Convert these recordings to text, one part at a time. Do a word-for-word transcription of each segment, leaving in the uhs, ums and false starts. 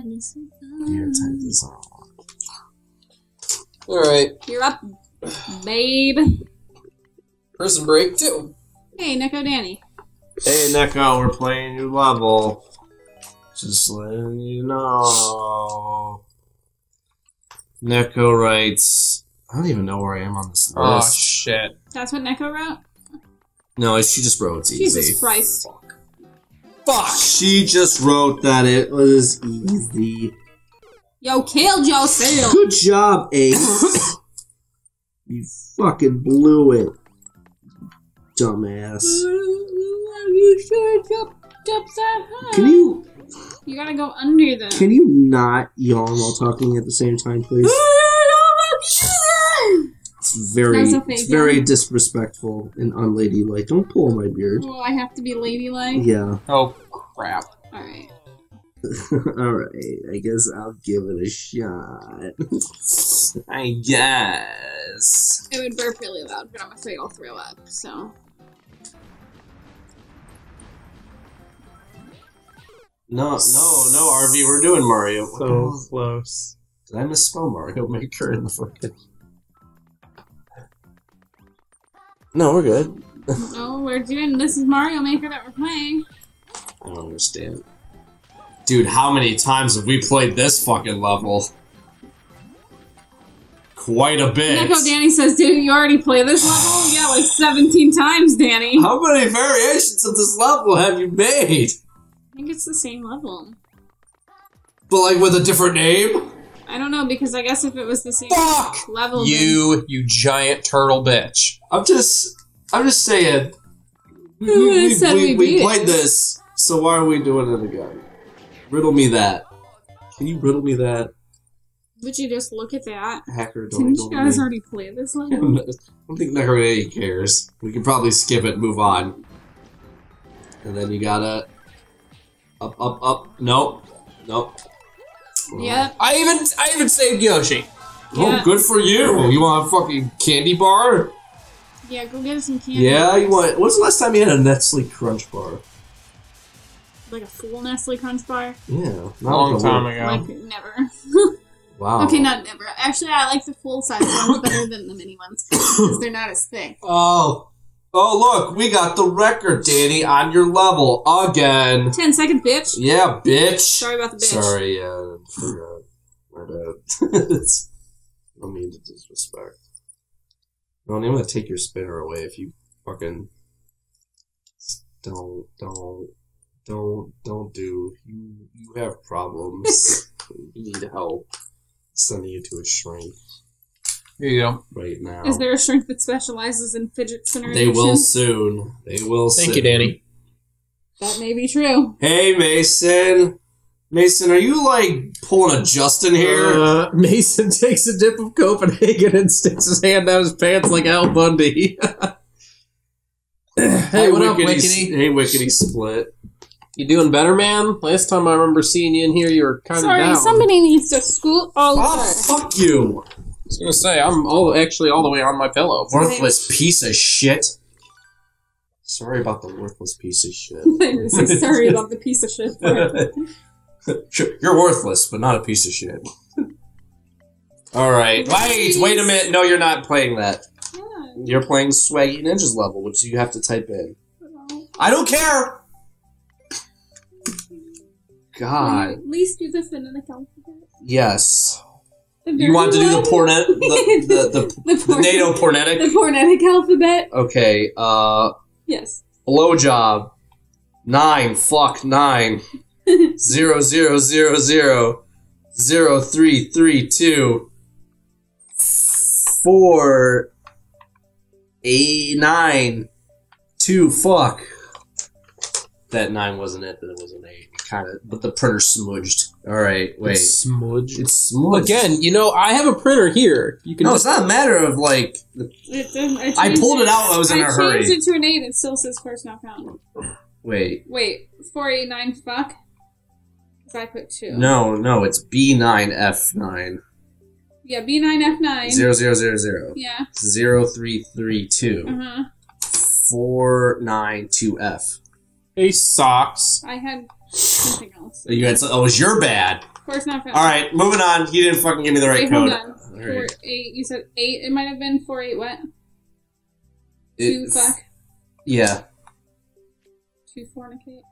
Your time is on. Alright. You're up, babe. Person break two. Hey, Neko Danny. Hey, Neko, we're playing new level. Just letting you know. Neko writes, I don't even know where I am on this list. Oh, shit. That's what Neko wrote? No, she just wrote it's easy. Jesus Christ. Fuck! She just wrote that it was easy. Yo, killed yourself! Good job, Ace. You fucking blew it. Dumbass. You should jumped up that high. Can you... You gotta go under them. Can you not yawn while talking at the same time, please? It's very, it's very disrespectful and unladylike. Don't pull my beard. Well, I have to be ladylike? Yeah. Oh, crap. Alright. Alright, I guess I'll give it a shot. I guess. It would burp really loud, but I'm afraid I'll throw up, so. No, no, no, R V, we're doing Mario. So close. Did I misspell Mario Maker in the fucking... No, we're good. No, we're doing this is Mario Maker that we're playing. I don't understand. Dude, how many times have we played this fucking level? Quite a bit. Neko Danny says, didn't you already play this level? Yeah, like seventeen times, Danny. How many variations of this level have you made? I think it's the same level. But like with a different name? I don't know, because I guess if it was the same Fuck level... you, then... you giant turtle bitch. I'm just... I'm just saying... We, we, we, we, we played this, so why are we doing it again? Riddle me that. Can you riddle me that? Would you just look at that? Hacker, don't Didn't you guys me. already play this level? I don't think Nagarei cares. We can probably skip it, move on. And then you gotta... Up, up, up. Nope. Nope. Yeah. I even I even saved Yoshi. Oh, yeah. Good for you. You want a fucking candy bar? Yeah, go get some candy. Yeah, bars. You want. When's the last time you had a Nestle Crunch bar? Like a full Nestle Crunch bar? Yeah, not long like a time ago. Like never. Wow. Okay, not never. Actually, I like the full size ones better than the mini ones because they're not as thick. Oh. Oh, look, we got the record, Danny, on your level again. Ten seconds, bitch. Yeah, bitch. Sorry about the bitch. Sorry, yeah, uh, I forgot. My bad. I don't mean to disrespect. No, I'm gonna take your spinner away if you fucking don't, don't, don't, don't do. You, you have problems. You need help. Sending you to a shrink. Here you go. Right now. Is there a shrink that specializes in fidget spinner? They will soon. They will soon. Thank you, Danny. That may be true. Hey, Mason. Mason, are you, like, pulling a Justin here? Uh, Mason takes a dip of Copenhagen and sticks his hand down his pants like Al Bundy. Hey, what up, Wickedy? Hey, Wickedy Split. You doing better, man? Last time I remember seeing you in here, you were kind of down. Sorry, somebody needs to scoot over. Oh, fuck you. I was gonna say, I'm all actually all the way on my pillow. Worthless piece of shit. Sorry about the worthless piece of shit. Sorry about the piece of shit. Sure, you're worthless, but not a piece of shit. Alright, wait, wait a minute. No, you're not playing that. Yeah. You're playing Swaggy Ninja's level, which you have to type in. Hello. I don't care! God. At least do this in an account. Yes. You want to do the pornet, the the, the, the, the NATO pornetic, the pornetic alphabet. Okay. Uh. Yes. Blowjob. Nine. Fuck nine. zero zero zero zero zero three three two four eight nine two. Fuck. That nine wasn't it. That it was an eight. Kind of, but the printer smudged. All right, wait. It's smudged. It's smudged. Again, you know, I have a printer here. You can. No, it's not a matter of like. The, it, it, I, I pulled it, it out. I was in I a hurry. I changed it to an eight. It still says "first not found." Wait. Wait. Four eight nine. Fuck. Because I put two. No, no, it's B nine F nine. Yeah, B nine F nine. Zero zero zero zero. Yeah. Zero three three two. Uh huh. Four nine two F. Hey, socks. I had. Nothing else. You had, oh, it was your bad. Of course not. All right, moving on. He didn't fucking give me the right Wait, code. Hold on. All right. Four, eight. You said eight. It might have been four eight. What? Two fuck. Yeah. Two fornicate.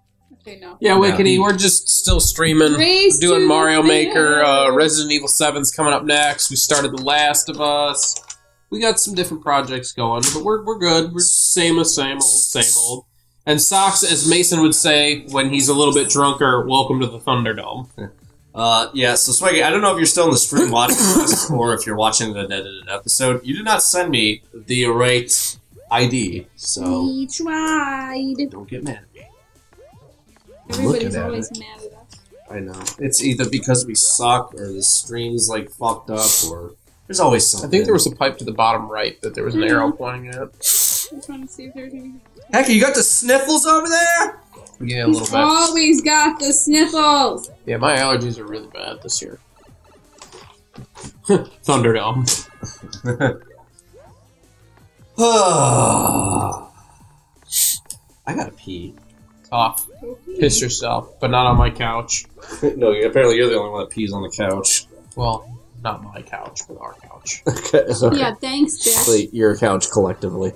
Okay, no. Yeah, Wickedy, no. We're just still streaming, Race doing Mario Maker. Uh, Resident Evil seven's coming up next. We started The Last of Us. We got some different projects going, but we're we're good. We're same as same old, same old. And Socks, as Mason would say when he's a little bit drunker, welcome to the Thunderdome. Uh, yeah, so Swaggy, I don't know if you're still in the stream watching this or if you're watching the edited episode. You did not send me the right I D, so... We tried. Don't get mad at me. Everybody's always mad at us. I know. It's either because we suck or the stream's, like, fucked up or... There's always something. I think there was a pipe to the bottom right that there was an mm-hmm. arrow pointing at. I just want to see if there's anything. Heck, you got the sniffles over there? Yeah, a little He's bit. Always got the sniffles. Yeah, my allergies are really bad this year. Thunderdome. I gotta pee. Tough. Piss yourself, but not on my couch. No, apparently you're the only one that pees on the couch. Well, not my couch, but our couch. Okay, sorry. Yeah, thanks, bitch. Your couch collectively.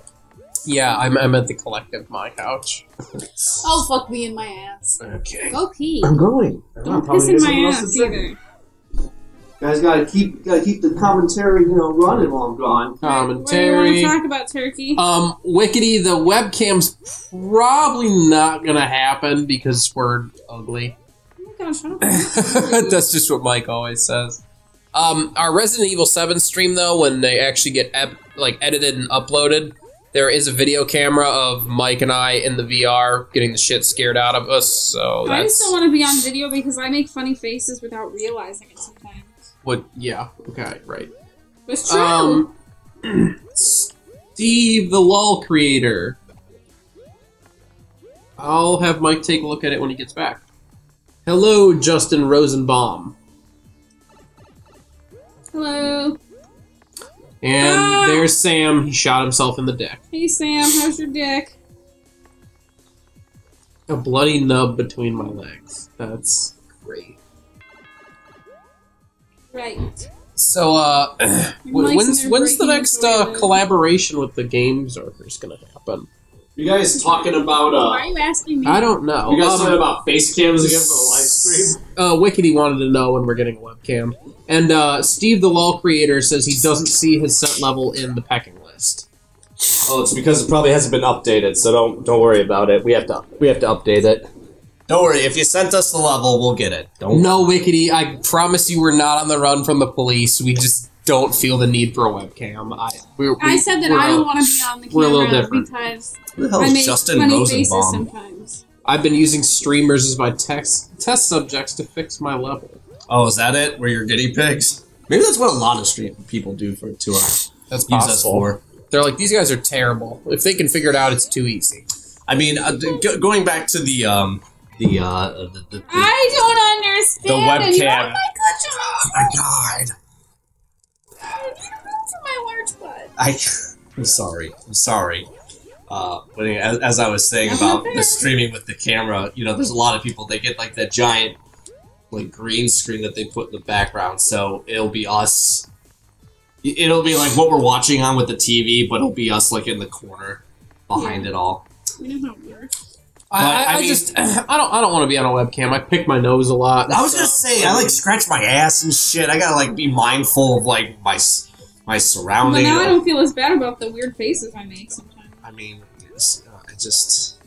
Yeah, I'm, I meant the collective my couch. Oh, fuck me in my ass. Okay. Go pee. I'm going. Don't piss in my ass either. Guys, gotta keep gotta keep the commentary, you know, running while I'm gone. Commentary. What do you want to talk about, Turkey? Um, Wickedy, the webcam's probably not gonna happen because we're ugly. Oh my gosh, I don't know. That's just what Mike always says. Um, our Resident Evil seven stream though, when they actually get ep like edited and uploaded, there is a video camera of Mike and I in the V R getting the shit scared out of us. So that's... I just don't want to be on video because I make funny faces without realizing it sometimes. What? Yeah. Okay. Right. It's true. Um, Steve, the L O L creator. I'll have Mike take a look at it when he gets back. Hello, Justin Rosenbaum. Hello. And ah! There's Sam. He shot himself in the dick. Hey, Sam. How's your dick? A bloody nub between my legs. That's great. Right. So, uh, when's, when's the next uh, collaboration with the Game Zorkers gonna happen? You guys talking about, uh... Why are you asking me? I don't know. You guys um, talking about face cams again for the live stream? Uh, Wickedy wanted to know when we're getting a webcam. And, uh, Steve the L O L creator says he doesn't see his set level in the pecking list. Oh, it's because it probably hasn't been updated, so don't don't worry about it. We have to, we have to update it. Don't worry, if you sent us the level, we'll get it. Don't no, Wickedy, I promise you we're not on the run from the police. We just don't feel the need for a webcam. I, we're, we, I said that I don't want to be on the camera we're a little different. Because the hell is I make Justin funny Rosenbaum? Faces sometimes. I've been using streamers as my text, test subjects to fix my level. Oh, is that it? We're your guinea pigs? Maybe that's what a lot of stream people do for to us. That's possible. They're like, these guys are terrible. If they can figure it out, it's too easy. I mean, uh, go, going back to the... Um, The, uh, the, the, the I don't understand. The webcam. Oh my god! Oh my god! God, you don't know my large butt. I, I'm sorry. I'm sorry. Uh, but as, as I was saying about the streaming with the camera, you know, there's a lot of people. They get like that giant, like green screen that they put in the background. So it'll be us. It'll be like what we're watching on with the T V, but it'll be us like in the corner behind yeah. it all. We know how it works. But, I, I, I mean, just, I don't, I don't want to be on a webcam. I pick my nose a lot. I was stuff. Gonna say, I like scratch my ass and shit. I gotta like be mindful of like my, my surroundings. But now I don't feel as bad about the weird faces I make sometimes. I mean, it's, uh, I just,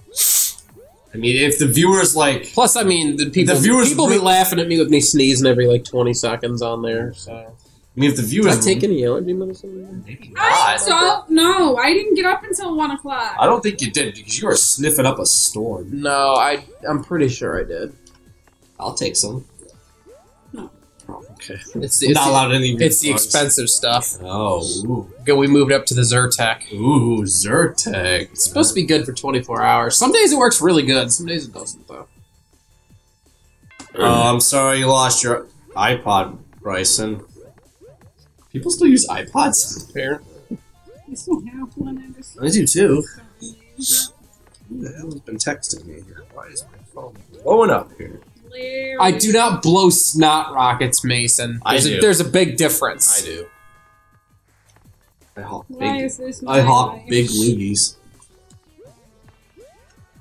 I mean, if the viewers like. Plus, I mean, the people, the viewers people be laughing at me with me sneezing every like twenty seconds on there. So, I mean, if the viewers. Did I take any allergy medicine? Maybe not. I don't know. I didn't get up until one o'clock. I don't think you did, because you were sniffing up a storm. No, I, I'm pretty sure I did. I'll take some. No. Oh, okay. It's, it's not allowed any. It's the expensive stuff. Oh. Ooh. We moved up to the Zyrtec. Ooh, Zyrtec. It's supposed to be good for twenty-four hours. Some days it works really good. Some days it doesn't, though. Oh, I'm sorry you lost your iPod, Bryson. People still use iPods? Fair. I still have one. I do too. Who the hell has been texting me here? Why is my phone blowing up here? hilarious. I do not blow snot rockets, Mason. There's I do. A, there's a big difference. I do. I hop Why big, is this I hop life? big loogies.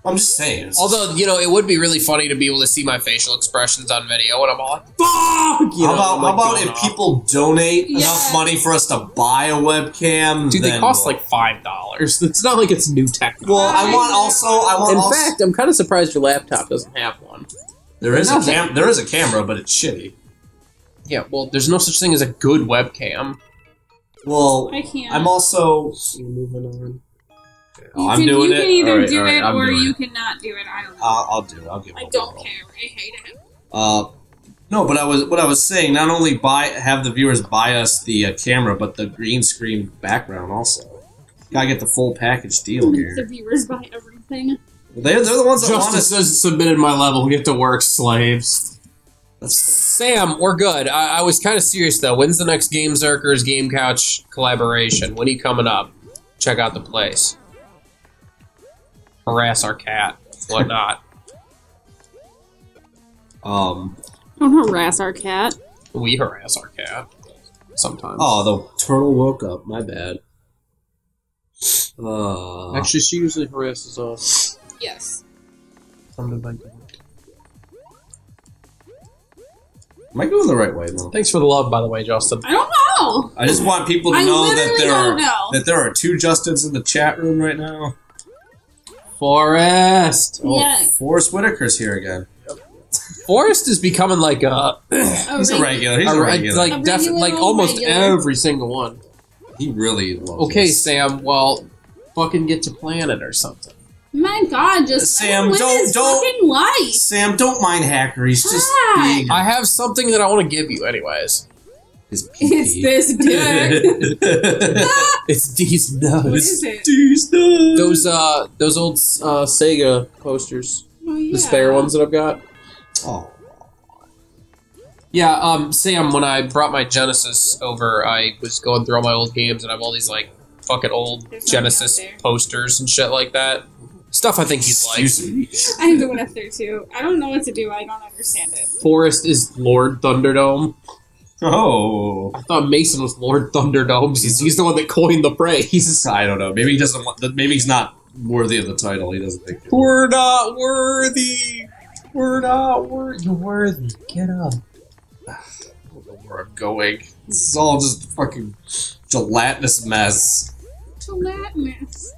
I'm just saying. Although, you know, it would be really funny to be able to see my facial expressions on video when I'm on. Fuck! You how know, about, like, how about if off. people donate yes. enough money for us to buy a webcam? Dude, they cost like five dollars. It's not like it's new technology. Well, I want also... I want In also, fact, I'm kind of surprised your laptop doesn't have one. There is, a cam there is a camera, but it's shitty. Yeah, well, there's no such thing as a good webcam. Well, I can't. I'm also... Moving on. You I'm can, doing you it. can either all right, do all right, it I'm or you it. cannot do it. I don't know. Uh, I'll do it. I'll give it I don't roll. care. I hate it. Uh, no, but I was what I was saying. Not only buy have the viewers buy us the uh, camera, but the green screen background also. Gotta get the full package deal here. The viewers buy everything. Well, they're they're the ones that want us. Justice has submitted my level. Get to work, slaves. That's Sam, we're good. I, I was kind of serious though. When's the next Game Zorkers Game Couch collaboration? When are you coming up? Check out the place. Harass our cat, whatnot. um, Don't harass our cat. We harass our cat sometimes. Oh, the turtle woke up. My bad. Uh, Actually, she usually harasses us. Yes. Something like that. Am I going the right way though? Thanks for the love, by the way, Justin. I don't know. I just want people to know that there are know. that there are two Justins in the chat room right now. Forrest! Oh, yeah. Forrest Whitaker's here again. Yep. Forrest is becoming like a... a he's a regular. He's a, a regular. Like, a regular like almost regular. every single one. He really loves Okay, us. Sam, well, fucking get to planet or something. My God, just Sam, don't, don't, don't, life. Sam, don't mind hackeries. Just being... I have something that I want to give you anyways. His it's this dick. It's these nuts. What is it? These nuts. Those uh, those old uh, Sega posters. Oh, yeah. The spare ones that I've got. Oh. Yeah. Um, Sam, when I brought my Genesis over, I was going through all my old games, and I have all these like fucking old There's Genesis posters and shit like that. Stuff I think he's like. I have the one up there too. I don't know what to do. I don't understand it. Forrest is Lord Thunderdome. Oh. I thought Mason was Lord Thunderdome. He's, he's the one that coined the phrase. I don't know. Maybe he doesn't want, maybe he's not worthy of the title. He doesn't think We're not worthy. We're not worthy. You're worthy. Get up. I don't know where I'm going. This is all just a fucking gelatinous mess. Gelatinous.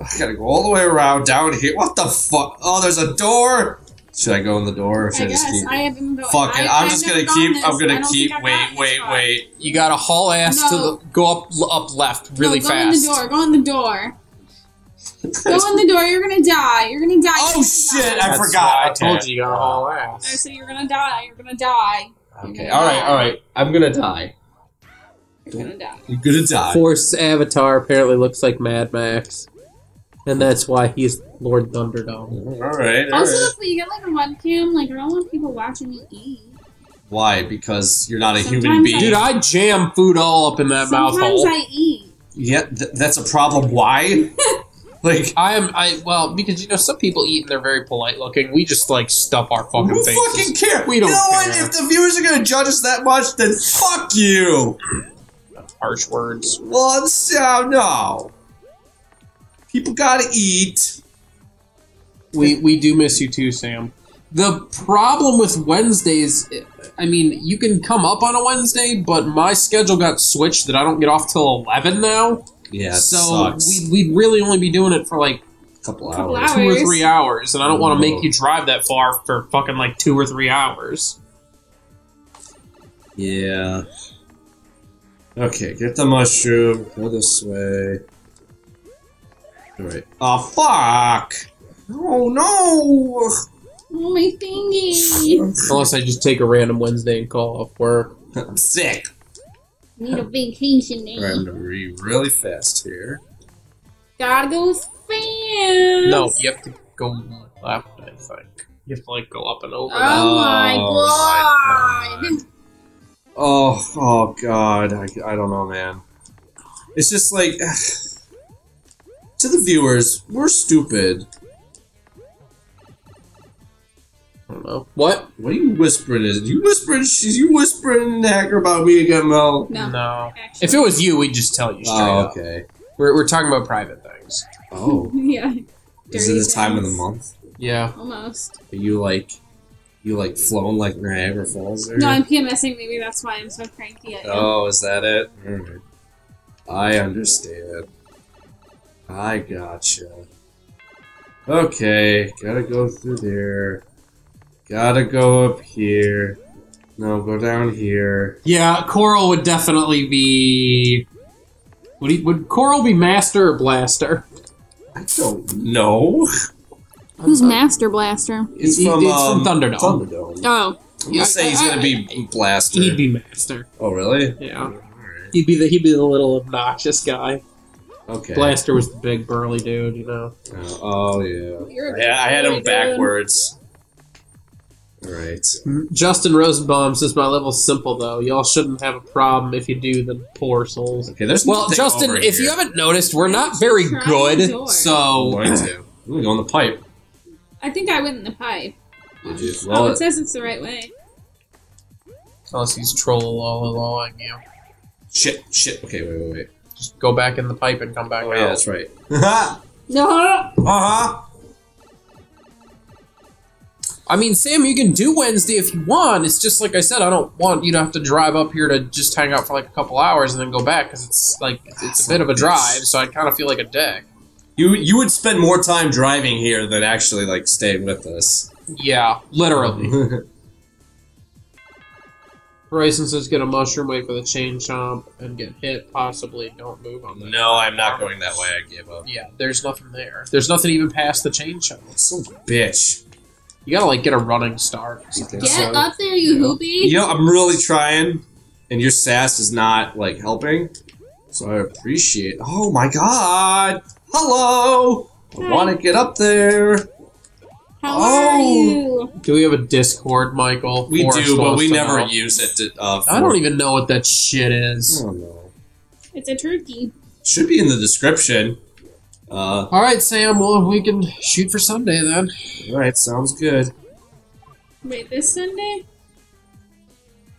I gotta go all the way around down here. What the fuck? Oh, there's a door. Should I go in the door or should I, I guess. just keep... I haven't going. Fuck it, I'm just gonna keep, this. I'm gonna keep, wait, wait, wait. You gotta haul ass no. to the... Go up up left really no, go fast. go in the door, go in the door. Go in the door, you're gonna die, you're gonna die. Oh gonna shit, die. I That's forgot. I told you you gotta haul ass. I said you're gonna die, you're gonna die. Okay, alright, alright. I'm gonna die. You're gonna die. You're gonna die. Force Avatar apparently looks like Mad Max. And that's why he's Lord Thunderdome. All right. All also, right. If you get like a webcam, like I don't want people watching you eat. Why? Because you're not a Sometimes human being. I Dude, I jam food all up in that Sometimes mouth hole. Sometimes I eat. Yeah, th that's a problem. Why? Like I am. I well because you know some people eat and they're very polite looking. We just like stuff our fucking. Who faces. fucking care? We don't. You know care. What? If the viewers are gonna judge us that much, then fuck you. Harsh words. Well, it's, uh, no. People gotta eat. We we do miss you too, Sam. The problem with Wednesdays, I mean, you can come up on a Wednesday, but my schedule got switched that I don't get off till eleven now. Yeah, it so sucks. we we'd really only be doing it for like a couple, couple hours, two or three hours, and I don't want to make you drive that far for fucking like two or three hours. Yeah. Okay, get the mushroom. Go this way. Right. Oh, fuck! Oh, no! Oh, my thingy! Unless I just take a random Wednesday and call off work. I'm sick! Need a vacation day. Alright, I'm gonna read really fast here. Gotta go fast! No, you have to go left, I think. You have to, like, go up and over. Oh, my God! My God. Oh, oh, God. I, I don't know, man. It's just like... To the viewers, we're stupid. I don't know. What? What are you whispering? Is you whispering? Is you whispering the hacker about me again, Mel? No. No. Actually. If it was you, we'd just tell you straight oh, up. Okay. We're we're talking about private things. Oh. Yeah. Is it the time of the month? Yeah. Almost. Are you like, you like flowing like Niagara Falls? There? No, I'm PMSing. Maybe that's why I'm so cranky at you. Oh, is that it? Mm. I understand. I gotcha. Okay, gotta go through there. Gotta go up here. No, go down here. Yeah, Coral would definitely be... Would, he, would Coral be Master or Blaster? I don't know. Who's Master Blaster? It's he, from, um, from Thunderdome. Thunderdome. Oh. I'm gonna say he's gonna be Blaster. He'd be Master. Oh, really? Yeah. All right. He'd be the he'd be the little obnoxious guy. Okay. Blaster was the big burly dude, you know. Oh, oh yeah. I, I had him backwards. Alright. Justin Rosenbaum says, my level's simple, though. Y'all shouldn't have a problem. If you do, then poor souls. Okay, there's Well, Justin, if here. you haven't noticed, we're not very good, so... I'm going to. I'm going to go in the pipe. I think I went in the pipe. Did you? Well, oh, it, it says it's the right way. Unless he's troll-a-lol-a-lolling you. Shit, shit. Okay, wait, wait, wait. Just go back in the pipe and come back oh, out. Oh, yeah, that's right. No. Uh-huh. I mean, Sam, you can do Wednesday if you want. It's just like I said, I don't want you to have to drive up here to just hang out for like a couple hours and then go back because it's like it's a bit of a drive. So I kind of feel like a dick. You you would spend more time driving here than actually like staying with us. Yeah, literally. Bryson says get a mushroom, wait for the chain chomp, and get hit. Possibly don't move on that. No, I'm not going that way. I gave up. Yeah, there's nothing there. There's nothing even past the chain chomp. It's a bitch. You gotta, like, get a running start. Get so. up there, you yeah. hoopy! You know, I'm really trying, and your sass is not, like, helping. So I appreciate... Oh, my God! Hello! Hi. I want to get up there! How oh. are you? Do we have a Discord, Michael? We Forrest do, but we never out. use it. To, uh, I don't even know what that shit is. I don't know. It's a turkey. Should be in the description. Uh, All right, Sam. Well, we can shoot for Sunday then. All right, sounds good. Wait, this Sunday?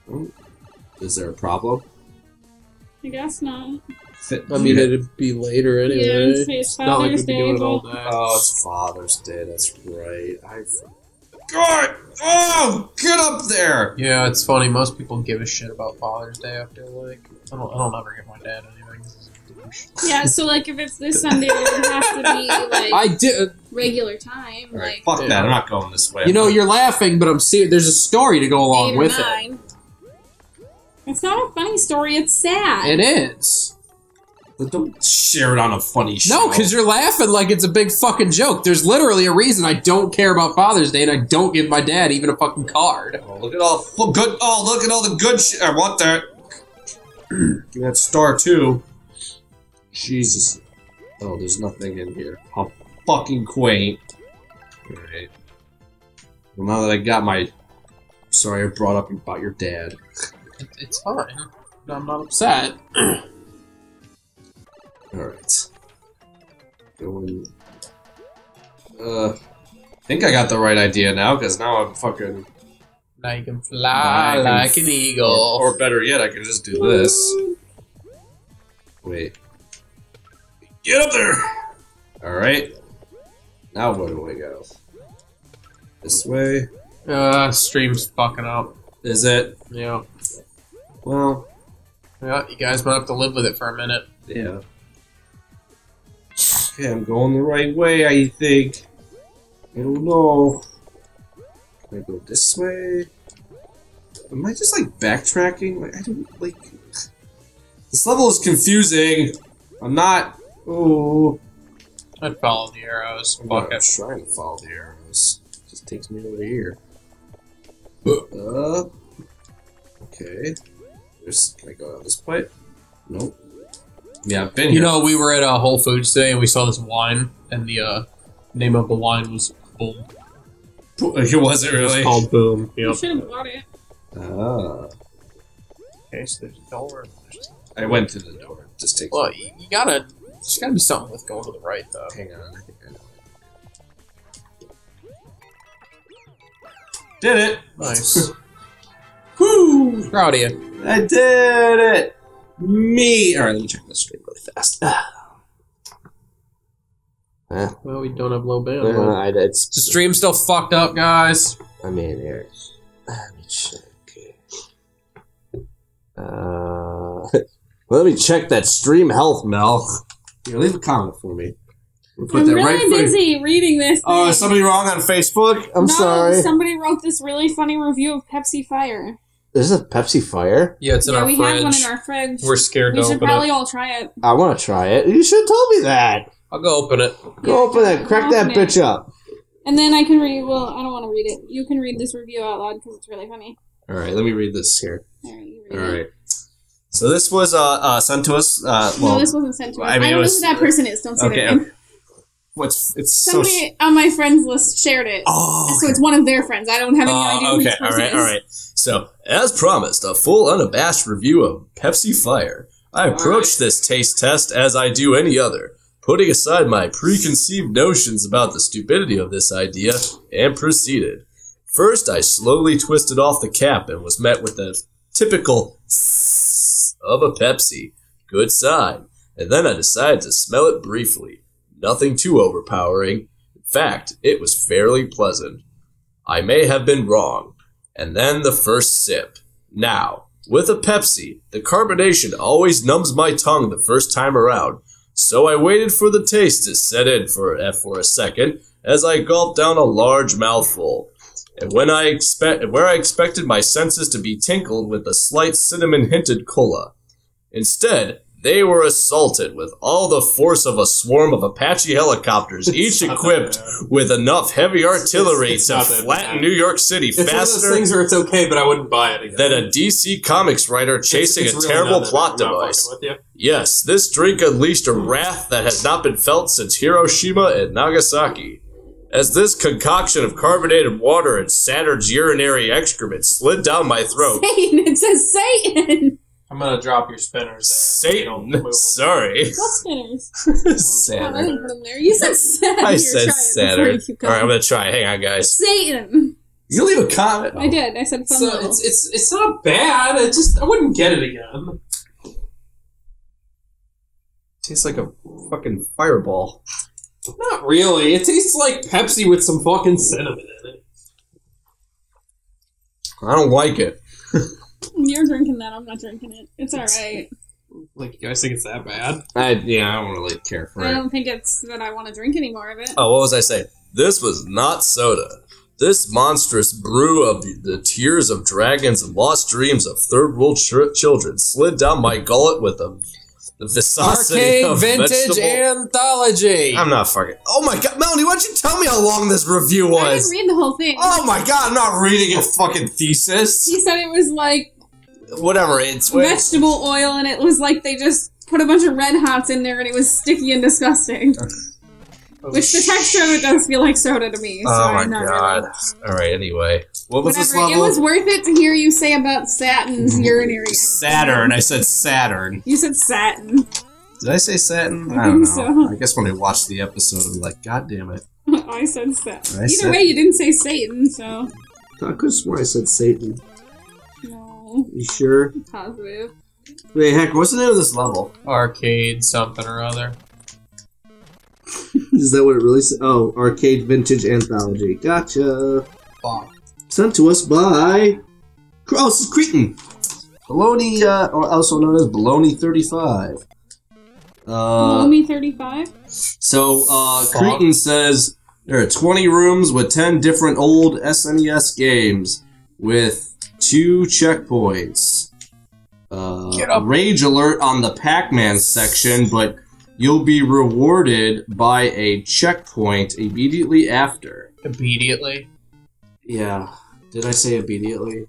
Oh, is there a problem? I guess not. Fit, I mean, yeah. it'd be later anyway. Yeah, it's, it's not like we'd be doing it all day. Oh, it's Father's Day. That's right. I. God! Oh, get up there! Yeah, it's funny. Most people give a shit about Father's Day after like. I don't. I don't ever give my dad anything. Yeah, so like if it's this Sunday, it would have to be like I did regular time. All right, like, fuck that! I'm not going this way. You know, you're laughing, but I'm serious. There's a story to go along with it. It's not a funny story. It's sad. It is. But don't share it on a funny show. No, because you're laughing like it's a big fucking joke. There's literally a reason I don't care about Father's Day, and I don't give my dad even a fucking card. Oh, look at all good. Oh, look at all the good shit. I want that. Give that star too. Jesus. Oh, there's nothing in here. How fucking quaint. Alright. Well, now that I got my... Sorry I brought up about your dad. It's fine. I'm not upset. Alright. Going... Uh... I think I got the right idea now, because now I'm fucking... Now you can fly like an eagle. Or, or better yet, I can just do this. Wait. Get up there! Alright. Now where do I go? This way? Uh, stream's fucking up. Is it? Yeah. Well... Yeah, you guys might have to live with it for a minute. Yeah. Okay, I'm going the right way, I think. I don't know. Can I go this way? Am I just, like, backtracking? Like, I don't, like... This level is confusing! I'm not... Oh, I'd follow the arrows. I'm not trying to follow the arrows. It just takes me over here. Uh, okay. There's, can I go down this pipe? Nope. Yeah, I've been here. You know, we were at uh, Whole Foods today and we saw this wine, and the uh, name of the wine was Boom. It wasn't really. It was called Boom. Yep. You should have bought it. Ah. Okay, so there's a door. I went to the door. It just takes. Well, you, you gotta. There's gotta be something with going to the right, though. Hang on, I think I know. Did it! Nice. Woo! Proud of you. I did it! Me! Alright, let me check this stream really fast. Huh? Well, we don't have low band. No, I, it's, the stream's still fucked up, guys. I mean, here. Let me check. Uh, let me check that stream health, Mel. Here, leave a comment for me. We'll put I'm that really right busy for reading this. Oh, uh, is somebody wrong on Facebook? I'm no, sorry. Somebody wrote this really funny review of Pepsi Fire. This is a Pepsi Fire? Yeah, it's in yeah, our fridge. Yeah, we have one in our fridge. We're scared we to open it. We should probably all try it. I want to try it. You should have told me that. I'll go open it. Go open it. Crack that bitch up. And then I can read... Well, I don't want to read it. You can read this review out loud because it's really funny. All right, let me read this here. All right. You read all right. It. So this was uh, uh, sent to us... Uh, well, no, this wasn't sent to us. I, mean, I don't it was, know who that person is. Don't say okay, their name. Okay. What's... It's somebody so on my friends list shared it. Oh, okay. So it's one of their friends. I don't have any uh, idea who okay, this person all right, is. all right. So, as promised, a full unabashed review of Pepsi Fire. I all approached right. this taste test as I do any other, putting aside my preconceived notions about the stupidity of this idea, and proceeded. First, I slowly twisted off the cap and was met with the typical sss of a Pepsi. Good sign. And then I decided to smell it briefly. Nothing too overpowering. In fact, it was fairly pleasant. I may have been wrong. And then the first sip. Now, with a Pepsi, the carbonation always numbs my tongue the first time around. So I waited for the taste to set in for, for a second as I gulped down a large mouthful. And when I expect, where I expected my senses to be tingled with a slight cinnamon-hinted cola. Instead, they were assaulted with all the force of a swarm of Apache helicopters, each equipped that, with enough heavy artillery it's, it's, it's to flatten New York City it's faster one of those things where it's okay, but I wouldn't buy it again. Than a D C Comics writer chasing it's, it's a really terrible plot device. Yes, this drink unleashed a wrath that has not been felt since Hiroshima and Nagasaki. As this concoction of carbonated water and Saturn's urinary excrement slid down my throat... Satan! It says Satan! I'm gonna drop your spinners. There. Satan, sorry. What spinners? Saturn. Oh, I didn't put them there. You said Saturn. I said Saturn. All right, I'm gonna try it. Hang on, guys. Satan. You leave a comment. I did. I said so. It's it's it's not bad. I just I wouldn't get it again. Tastes like a fucking fireball. Not really. It tastes like Pepsi with some fucking cinnamon in it. I don't like it. You're drinking that. I'm not drinking it. It's all right. Like, you guys think it's that bad? I yeah, I don't really care for it. I don't think it's that I want to drink any more of it. Oh, what was I saying? This was not soda. This monstrous brew of the tears of dragons and lost dreams of third world children slid down my gullet with a the viscosity of vegetable. Arcade Vintage Anthology. I'm not fucking. Oh my god, Melanie, why don't you tell me how long this review was? I didn't read the whole thing. Oh my god, I'm not reading a fucking thesis. He said it was like whatever. It's vegetable oil, and it was like they just put a bunch of Red Hots in there, and it was sticky and disgusting. Which the texture of it does feel like soda to me. So oh my I'm not god! Really. All right. Anyway, what was Whatever. this level? It was worth it to hear you say about Saturn's urinary. Saturn. I said Saturn. You said Saturn. Did I say Saturn? I, I don't know. So. I guess when I watched the episode, I'm like, God damn it! I said Saturn. I Either said... way, you didn't say Satan, so. I could swear I said Satan. No. You sure? I'm positive. Wait, heck, what's the name of this level? Arcade something or other. Is that what it really says? Oh, Arcade Vintage Anthology. Gotcha. Bob. Sent to us by... Oh, this is Creighton. Baloney, uh, also known as Baloney thirty-five. Uh, Baloney thirty-five? So, uh, Creighton says, there are twenty rooms with ten different old S N E S games with two checkpoints. Uh, Get up. Rage alert on the Pac-Man section, but... You'll be rewarded by a checkpoint immediately after. Immediately? Yeah. Did I say immediately?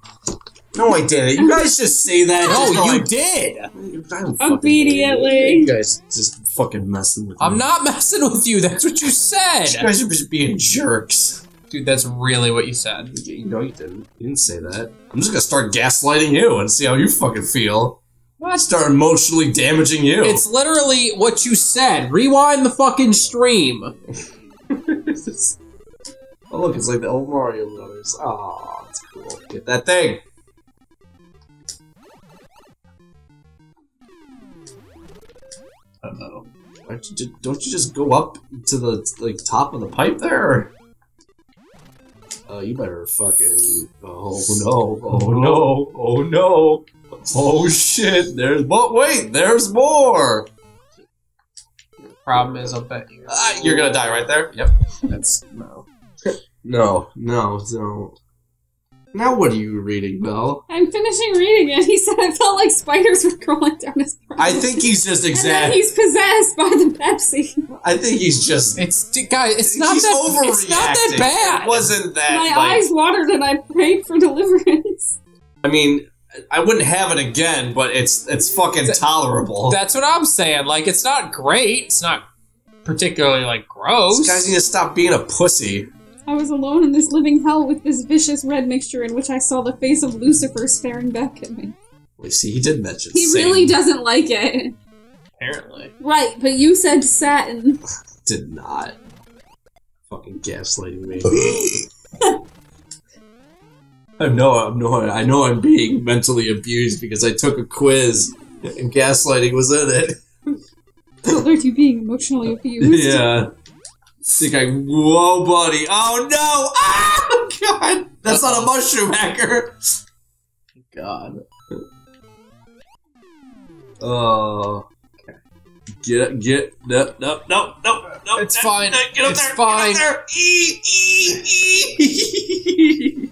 No, I didn't. You guys just say that. No, no you I... did. I'm immediately. You guys just fucking messing with me. I'm not messing with you. That's what you said. You guys are just being jerks. Dude, that's really what you said. No, you didn't. You didn't say that. I'm just gonna start gaslighting you and see how you fucking feel. I start emotionally damaging you. It's literally what you said. Rewind the fucking stream. Oh look, it's like the old Mario Brothers. Aww, that's cool. Get that thing! I don't know. Don't you just go up to the, like, top of the pipe there? Uh, you better fucking... Oh no, oh no, oh no! Oh shit, there's... But wait, there's more! Problem is, I'll bet you. Ah, you're gonna die right there? Yep. That's... no. No, no, no. Now what are you reading, Belle? I'm finishing reading it. He said it felt like spiders were crawling down his throat. I think he's just exact. And that he's possessed by the Pepsi. I think he's just... It's... Guys, it's not that... It's not that bad. It wasn't that... My like, eyes watered and I prayed for deliverance. I mean... I wouldn't have it again, but it's it's fucking tolerable. That's what I'm saying. Like, it's not great. It's not particularly, like, gross. These guys need to stop being a pussy. I was alone in this living hell with this vicious red mixture in which I saw the face of Lucifer staring back at me. Well, see, he did mention He Satan. Really doesn't like it. Apparently. Right, but you said satin. Did not. Fucking gaslighting me. I know, I know, I know I'm being mentally abused because I took a quiz and gaslighting was in it. Alert you being emotionally abused. Yeah. I think I, whoa, buddy. Oh, no. Ah, God. That's not a mushroom hacker. God. Oh. Get, get, no, no, no, no, no. It's no, fine. No, get up it's there. Fine. Get up there. E, e, e.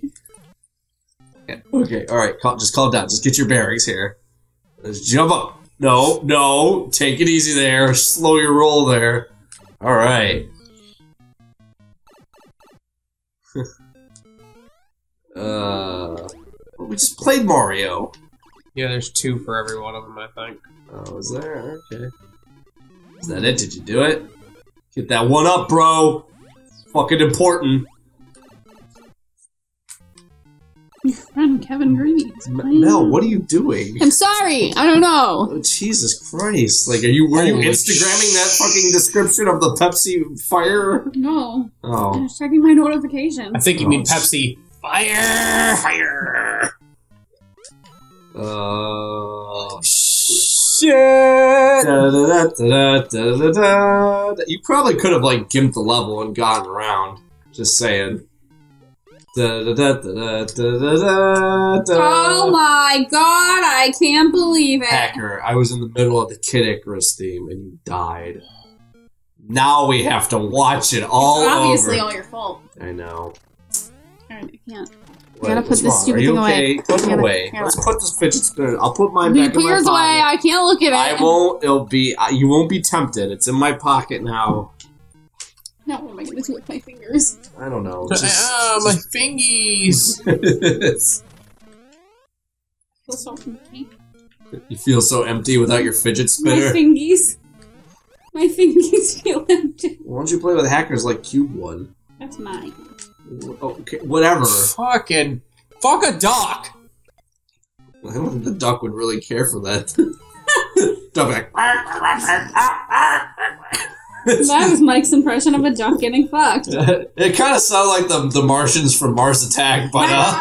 Okay, alright, just calm down. Just get your bearings here. Let's jump up. No, no, take it easy there. Slow your roll there. Alright. uh, we just played Mario. Yeah, there's two for every one of them, I think. Oh, is there? Okay. Is that it? Did you do it? Get that one up, bro! It's fucking important. Your friend Kevin Green is playing. Mel, what are you doing? I'm sorry, I don't know. Oh, Jesus Christ! Like, are you were you Instagramming that fucking description of the Pepsi Fire? No. Oh. I'm just checking my notifications. I think you oh. mean Pepsi Fire. Fire. Uh. Shit. Da, da, da, da, da, da, da. You probably could have like gimped the level and gone around. Just saying. Da, da, da, da, da, da, da. Oh my god, I can't believe it. Hacker, I was in the middle of the Kid Icarus theme and you died. Now we have to watch it all over. It's obviously all your fault. I know. Alright, I can't. I gotta put this stupid thing away. Put it away. Let's put this fidget spinner. I'll put mine back in my pocket. Put yours away, I can't look at it. I won't, it'll be, you won't be tempted. It's in my pocket now. Now what am I going to do with my fingers? I don't know. Ah, my fingies! I feel so empty. You feel so empty without your fidget spinner? My fingies. My fingies feel empty. Why don't you play with hackers like Cube One? That's mine. Okay, whatever. Fucking... Fuck a duck! I don't think the duck would really care for that. Duck back. That was Mike's impression of a duck getting fucked. It kind of sounded like the the Martians from Mars Attack, but uh...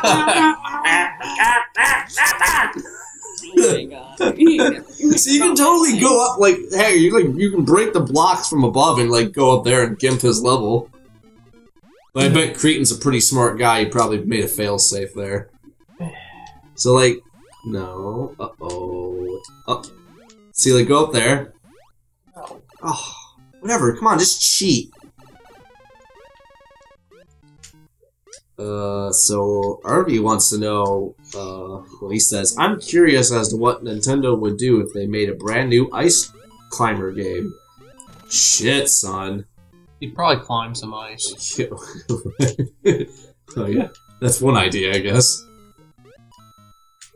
So you can totally go up, like, hey, you like you can break the blocks from above and like go up there and gimp his level. But I bet Creighton's a pretty smart guy. He probably made a fail safe there. So like, no, uh oh, up. Oh. See, like, go up there. Oh. Whatever, come on, just cheat. Uh, so, Arby wants to know, uh, well, he says, I'm curious as to what Nintendo would do if they made a brand new Ice Climber game. Shit, son. You'd probably climb some ice. Oh, yeah. That's one idea, I guess.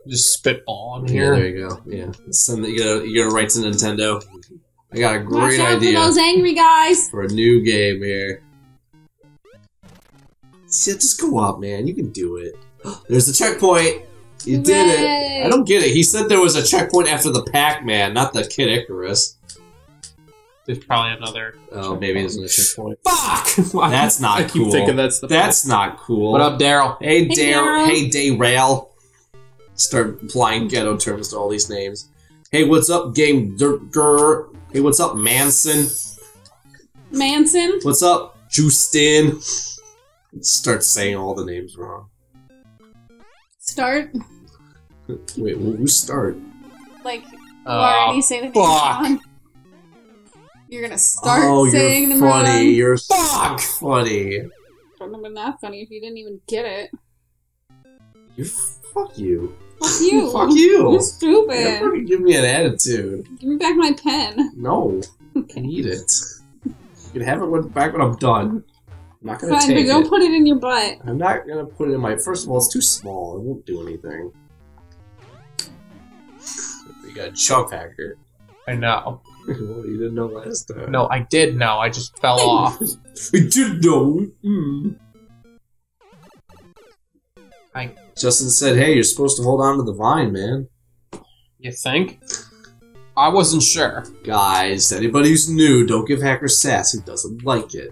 Just spitball on here. Yeah, there you go, yeah. Send the, you gotta, you gotta write to Nintendo. I got a great Watch idea out for those angry guys. For a new game here. Shit, just go up, man. You can do it. There's the checkpoint. You Hooray. Did it. I don't get it. He said there was a checkpoint after the Pac-Man, not the Kid Icarus. There's probably another. Oh, maybe there's another checkpoint. Fuck! Well, that's not I cool. I keep thinking that's the That's point. Not cool. What up, Daryl? Hey, hey Daryl. Hey, Dayrail. Start applying ghetto terms to all these names. Hey, what's up, Game Zorker? Hey, what's up, Manson? Manson? What's up, Justin? Start saying all the names wrong. Start? Wait, who start? Like, you uh, already say the names wrong. You're gonna start oh, saying the wrong. Oh, you're funny. You're funny. It wouldn't have been that funny if you didn't even get it. You fuck you. Fuck you. Fuck you. You're stupid. You're fucking give me an attitude. Give me back my pen. No. Okay. I need it. You can have it back when I'm done. I'm not gonna Fine, take it. Fine, but don't put it in your butt. I'm not gonna put it in my. First of all, it's too small. It won't do anything. You got a chump hacker. I know. Well, you didn't know last time. No, I did know. I just fell off. I did know. Mm. I... Justin said, hey, you're supposed to hold on to the vine, man. You think? I wasn't sure. Guys, anybody who's new, don't give hacker sass who doesn't like it.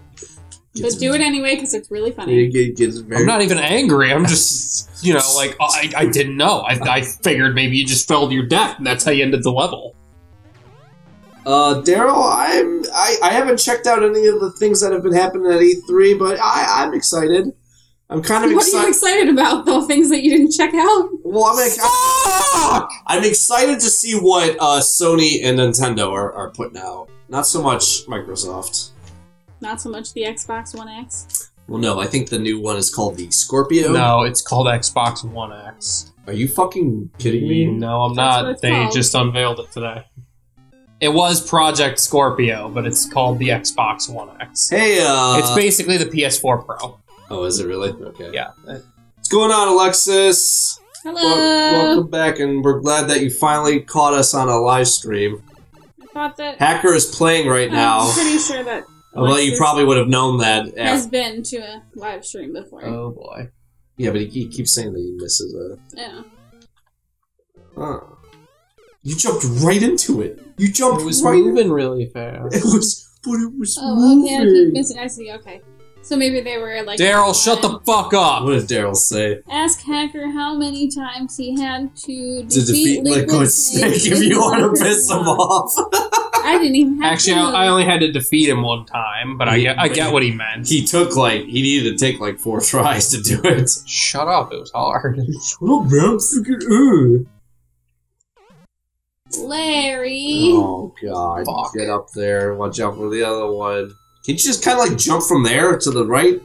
Gets but do it anyway, because it's really funny. It gets very I'm not even angry. I'm just, you know, like, I, I didn't know. I, I figured maybe you just fell to your death, and that's how you ended the level. Uh, Daryl, I'm I, I haven't checked out any of the things that have been happening at E three, but I, I'm excited. I'm kind of excited. What exci are you excited about, though? Things that you didn't check out? Well, I'm ex ah! I'm excited to see what uh, Sony and Nintendo are, are putting out. Not so much Microsoft. Not so much the Xbox One X? Well, no, I think the new one is called the Scorpio. No, it's called Xbox One X. Are you fucking kidding me? No, I'm That's not. They called. Just unveiled it today. It was Project Scorpio, but it's called the Xbox One X. Hey, uh... It's basically the P S four Pro. Oh, is it really? Okay. Yeah. What's going on, Alexis? Hello! Well, welcome back, and we're glad that you finally caught us on a live stream. I thought that... Hacker is playing right I'm now. I'm pretty sure that... Although you probably would have known that... Has been to a live stream before. Oh, boy. Yeah, but he, he keeps saying that he misses a... Yeah. Oh. You jumped right into it. You jumped. It was right moving in. Really fast. It was, but it was oh, moving. Oh, okay, I keep missing. I see. Okay, so maybe they were like. Daryl, shut the fuck up. What did Daryl say? Ask Hacker how many times he had to defeat, to defeat Liquid, Liquid Snake, Snake if you want to piss him off. I didn't even have actually. To I, I only had to defeat him one time, but he, I get I get what he meant. He took like he needed to take like four tries to do it. Shut up! It was hard. Shut up, man! Freaking. Larry! Oh god, fuck. Get up there, watch out for the other one. Can you just kind of like jump from there to the right?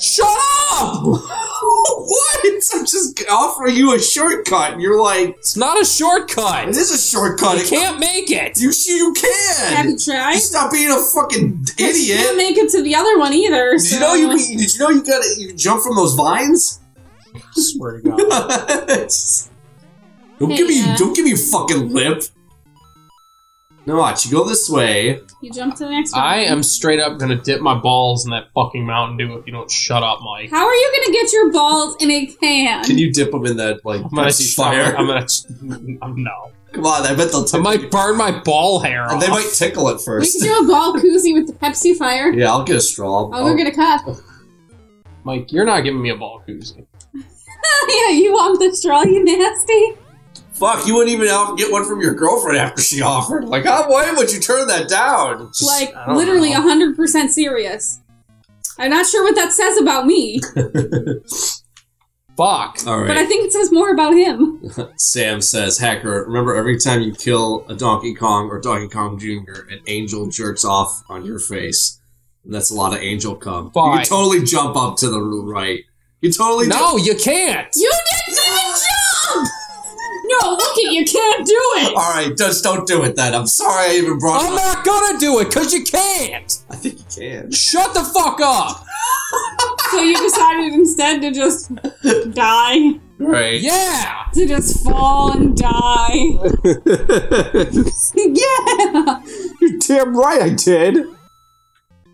Shut up! What? I'm just offering you a shortcut and you're like... It's not a shortcut! It is a shortcut! You can't make it! You you can! Have you tried? You stop being a fucking idiot! You can't make it to the other one either, Did so. you know you, did you, know you gotta you jump from those vines? I swear to god. Don't hey, give me, uh, don't give me fucking lip. No, watch, you go this way. You jump to the next one. I am straight up gonna dip my balls in that fucking Mountain Dew if you don't shut up, Mike. How are you gonna get your balls in a can? Can you dip them in that, like, Pepsi Fire? I'm gonna, I'm, no. Come on, I bet they'll tickle I might burn my ball hair off. They might tickle it first. We can do a ball koozie with the Pepsi Fire. Yeah, I'll get a straw. I'll go get a cup. Mike, you're not giving me a ball koozie. Yeah, you want the straw, you nasty? Fuck, you wouldn't even get one from your girlfriend after she offered. Like, oh, why would you turn that down? Just, like, literally know. one hundred percent serious. I'm not sure what that says about me. Fuck. All right. But I think it says more about him. Sam says, Hacker, remember every time you kill a Donkey Kong or Donkey Kong Junior, an angel jerks off on your face. And that's a lot of angel cum. Bye. You can totally jump up to the right. You totally No, you can't. You didn't even jump! No, look at you can't do it! Alright, just don't do it then. I'm sorry I even brought it up. I'm not gonna do it, cause you can't! I think you can. Shut the fuck up! So you decided instead to just die? Right. Yeah! To just fall and die. Yeah! You're damn right I did!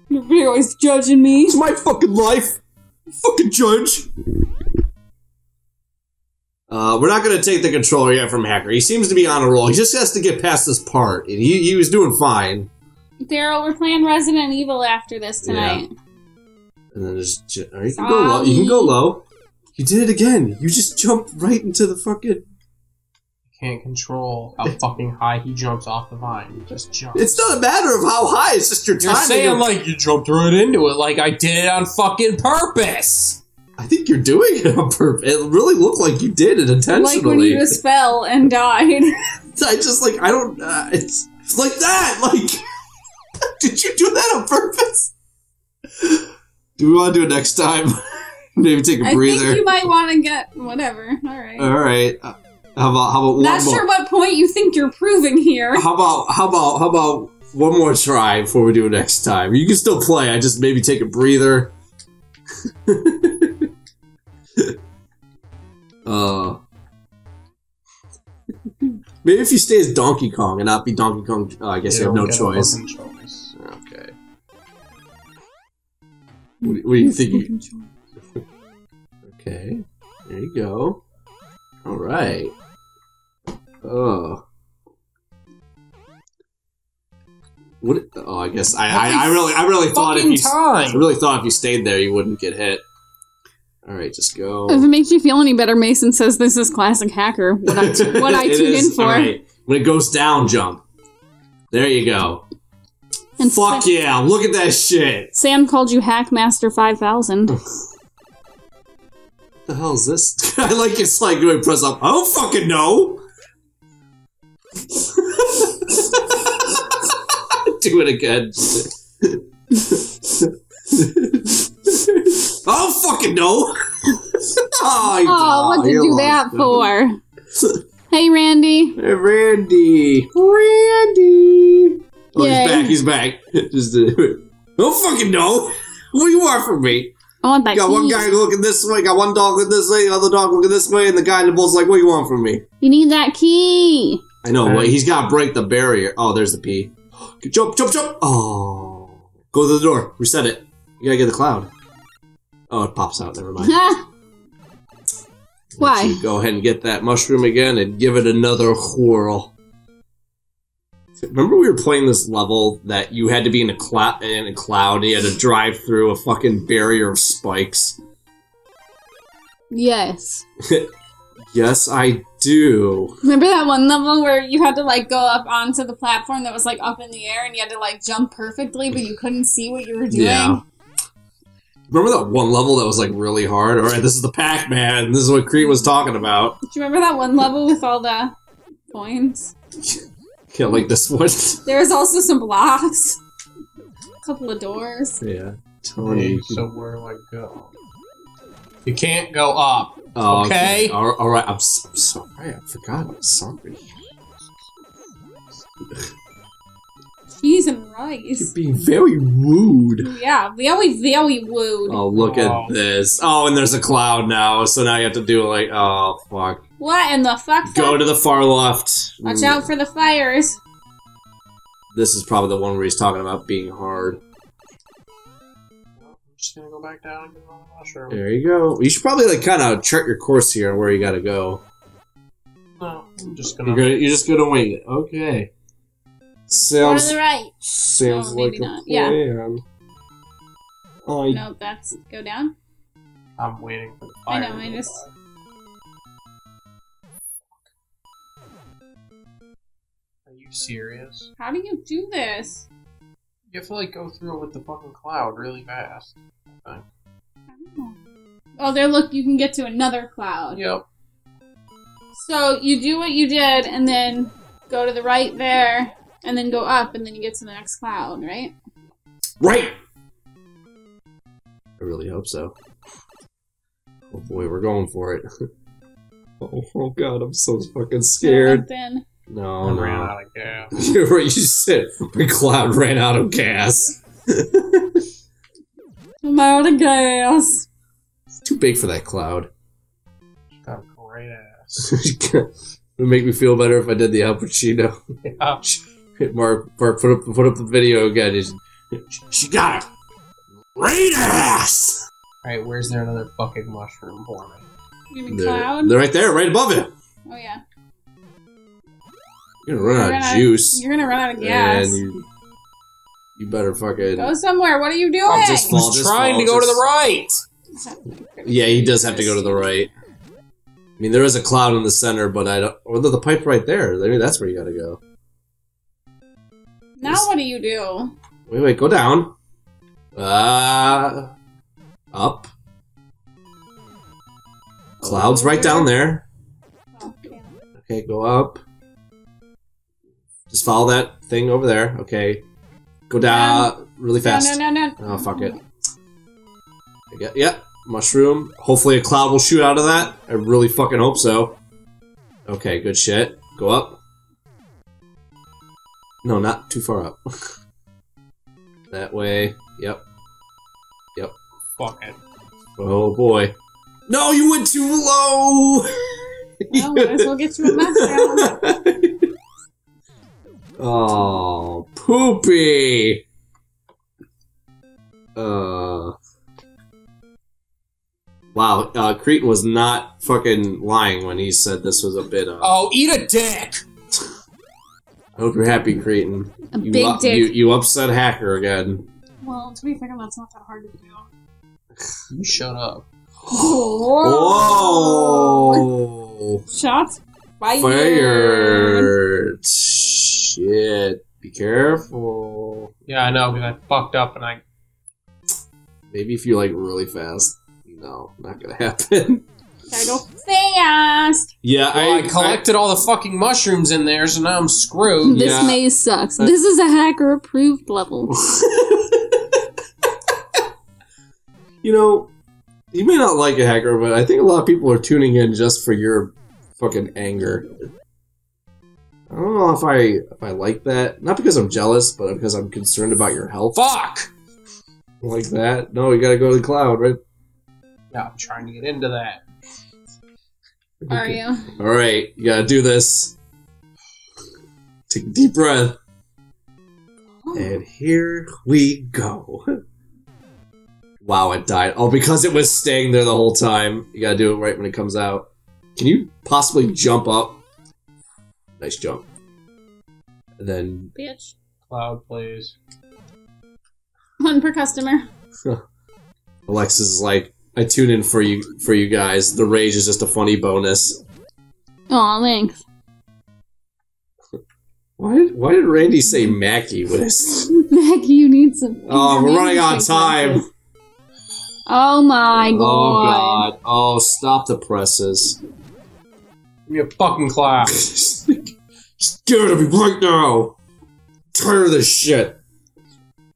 You're always judging me. It's my fucking life! Fucking judge! Uh, we're not going to take the controller yet from Hacker. He seems to be on a roll. He just has to get past this part, and he, he was doing fine. Daryl, we're playing Resident Evil after this tonight. Yeah. And then there's... Right, you can go low. You can go low. You did it again. You just jumped right into the fucking... Can't control how fucking high he jumps off the vine. He just jumps. It's not a matter of how high. It's just your timing. You're saying, like, you jumped right into it. Like, I did it on fucking purpose. I think you're doing it on purpose. It really looked like you did it intentionally. Like when you just fell and died. I just, like, I don't... Uh, it's, it's like that. Like... Did you do that on purpose? Do we want to do it next time? Maybe take a I breather. I think you might want to get... Whatever. All right. All right. Uh, how about... How about one Not more? Sure what point you think you're proving here. How about... How about... How about one more try before we do it next time? You can still play. I just maybe take a breather. uh... Maybe if you stay as Donkey Kong and not be Donkey Kong... Uh, I guess you, you have no choice. choice. Okay. What, what do you think? Okay. There you go. Alright. Oh. What? Oh, I guess... I, I, I really I really thought if you... Time. I really thought if you stayed there, you wouldn't get hit. Alright, just go. If it makes you feel any better, Mason says this is classic Hacker. What I, what I tuned in for. Right. When it goes down, jump. There you go. And fuck Sam, yeah, look at that shit. Sam called you Hackmaster five thousand. What the hell is this? I like it's like you press up. I don't fucking know. Do it again. I don't fucking know! Oh, oh, what did you do that for? Hey, Randy. Hey, Randy. Randy. Oh, yay. He's back, he's back. Just, uh, I don't fucking know! What do you want from me? I want that. You got cheese. One guy looking this way, got one dog looking this way, the other dog looking this way, and the guy in the bull's like, what do you want from me? You need that key! I know, but right. He's gotta break the barrier. Oh, there's the P. Jump, jump, jump! Oh. Go to the door, reset it. You gotta get the cloud. Oh, it pops out. Never mind. Why? Go ahead and get that mushroom again and give it another whirl. Remember we were playing this level that you had to be in a, cl in a cloud and you had to drive through a fucking barrier of spikes? Yes. Yes, I do. Remember that one level where you had to, like, go up onto the platform that was, like, up in the air and you had to, like, jump perfectly but you couldn't see what you were doing? Yeah. Remember that one level that was, like, really hard? Alright, this is the Pac-Man. This is what Crete was talking about. Do you remember that one level with all the coins? Yeah, like this one. There was also some blocks. A couple of doors. Yeah. Tony. Hey, so where do I go? You can't go up. Oh, okay? Okay. Alright, I'm, so, I'm sorry. I forgot. I'm sorry. Cheese and rice. You're being very rude. Yeah, very, very rude. Oh, look oh. at this. Oh, and there's a cloud now, so now you have to do like, oh, fuck. What in the fuck? Go fuck? to the far left. Watch mm. out for the fires. This is probably the one where he's talking about being hard. I'm just gonna go back down and get on the mushroom. There you go. You should probably like kind of chart your course here on where you gotta go. No, I'm just gonna... You're, gonna, you're just gonna wing it. Okay. Sounds, to the right. Sounds oh, like maybe a not. plan. Yeah. Oh, no, that's... Go down? I'm waiting for the fire. I know, I just... Are you serious? How do you do this? You have to, like, go through it with the fucking cloud really fast. I think. I don't know. Oh, there, look, you can get to another cloud. Yep. So, you do what you did, and then go to the right there... And then go up, and then you get to the next cloud, right? Right! I really hope so. Oh boy, we're going for it. oh, oh god, I'm so fucking scared. No, no. I ran out of gas. You're right, you said my cloud ran out of gas. I'm out of gas. It's too big for that cloud. She's got a great ass. It would make me feel better if I did the Al Pacino. Ouch. Mark, Mark, put up, put up the video again. He's, she got a great ass! Alright, where's there another fucking mushroom for me? You mean they're, cloud? They're right there, right above it. Oh, yeah. You're gonna run you're out gonna, of juice. You're gonna run out of gas. And you, you better fucking... Go somewhere. What are you doing? I'm just, fall, just trying fall, to go just... to the right. Yeah, he does have to go to the right. I mean, there is a cloud in the center, but I don't... Or the, the pipe right there. I mean, that's where you gotta go. Now just... what do you do? Wait, wait, go down. Uh... Up. Cloud's right down there. Okay, go up. Just follow that thing over there. Okay. Go down really fast. No, no, no, no. Oh, fuck it. Yep, yeah, mushroom. Hopefully a cloud will shoot out of that. I really fucking hope so. Okay, good shit. Go up. No, not too far up. That way. Yep. Yep. Fuck it. Oh, boy. No, you went too low! Well, might as well get you a mask. Oh, poopy! Uh... Wow, uh, Creighton was not fucking lying when he said this was a bit of... Oh, eat a dick! I hope you're happy, Creighton. A you big dick. You, you upset Hacker again. Well, to be fair, that's not that hard to do. You shut up. Whoa! Whoa. Shots fired. fired. Shit. Be careful. Yeah, I know, because I fucked up and I... Maybe if you like really fast. No, not gonna happen. I go fast! Yeah, well, I, I collected I, all the fucking mushrooms in there, so now I'm screwed. This yeah. maze sucks. I, this is a hacker-approved level. You know... You may not like it, Hacker, but I think a lot of people are tuning in just for your fucking anger. I don't know if I if I like that. Not because I'm jealous, but because I'm concerned about your health. Fuck! Like that? No, you gotta go to the cloud, right? Yeah, I'm trying to get into that. Are okay. you? Alright, you gotta do this. Take a deep breath. Oh. And here we go. Wow, it died. Oh, because it was staying there the whole time. You gotta do it right when it comes out. Can you possibly jump up? Nice jump. And then... Bitch. Cloud, please. One per customer. Alexis is like, I tune in for you for you guys. The rage is just a funny bonus. Aw, thanks. Why did, why did Randy say Mackie with his... Mackie, you need some... Oh, we're running on time. Oh my god. Oh god. Oh, stop the presses. Give me a fucking clap. Scared of me right now. Tired of this shit.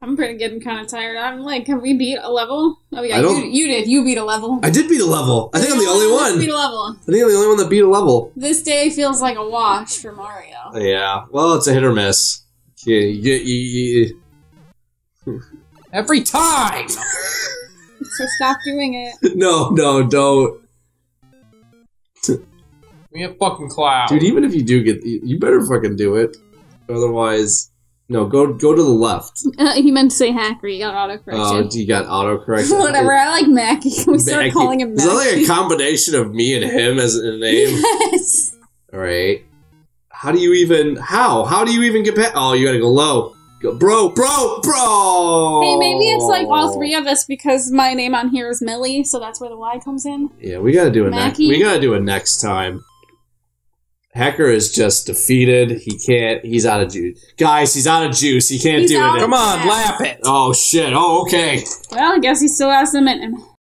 I'm pretty getting kind of tired. I'm like, have we beat a level? Oh yeah, you, you did. You beat a level. I did beat a level. I think I'm the only one. Beat a level. I think I'm the only one that beat a level. This day feels like a wash for Mario. Yeah. Well, it's a hit or miss. Yeah, yeah, yeah, yeah. Every time! So stop doing it. No, no, don't. Give me a fucking cloud, dude. Even if you do get, you better fucking do it. Otherwise, no. Go, go to the left. Uh, he meant to say hacker. You got autocorrection. Oh, uh, you got autocorrection. Whatever. I like Mackie. We started calling him Mackie. Is that like a combination of me and him as a name? Yes. All right. How do you even? How? How do you even get past? Oh, you gotta go low. Bro, bro, bro! Hey, maybe it's like all three of us because my name on here is Millie, so that's where the Y comes in. Yeah, we gotta do it next. We gotta do it next time. Hacker is just defeated. He can't. He's out of juice, guys. He's out of juice. He can't do it. Come on, lap it. Oh shit. Oh okay. Well, I guess he still has to admit him.